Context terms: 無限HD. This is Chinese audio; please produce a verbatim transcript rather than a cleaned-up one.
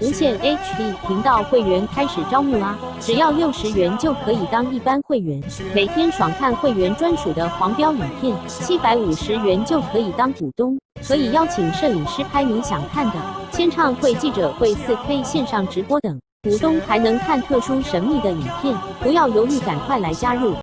无线 H D 频道会员开始招募啦！只要六十元就可以当一般会员，每天爽看会员专属的黄标影片；七百五十元就可以当股东，可以邀请摄影师拍你想看的签唱会、记者会、四 K 线上直播等。股东还能看特殊神秘的影片，不要犹豫，赶快来加入！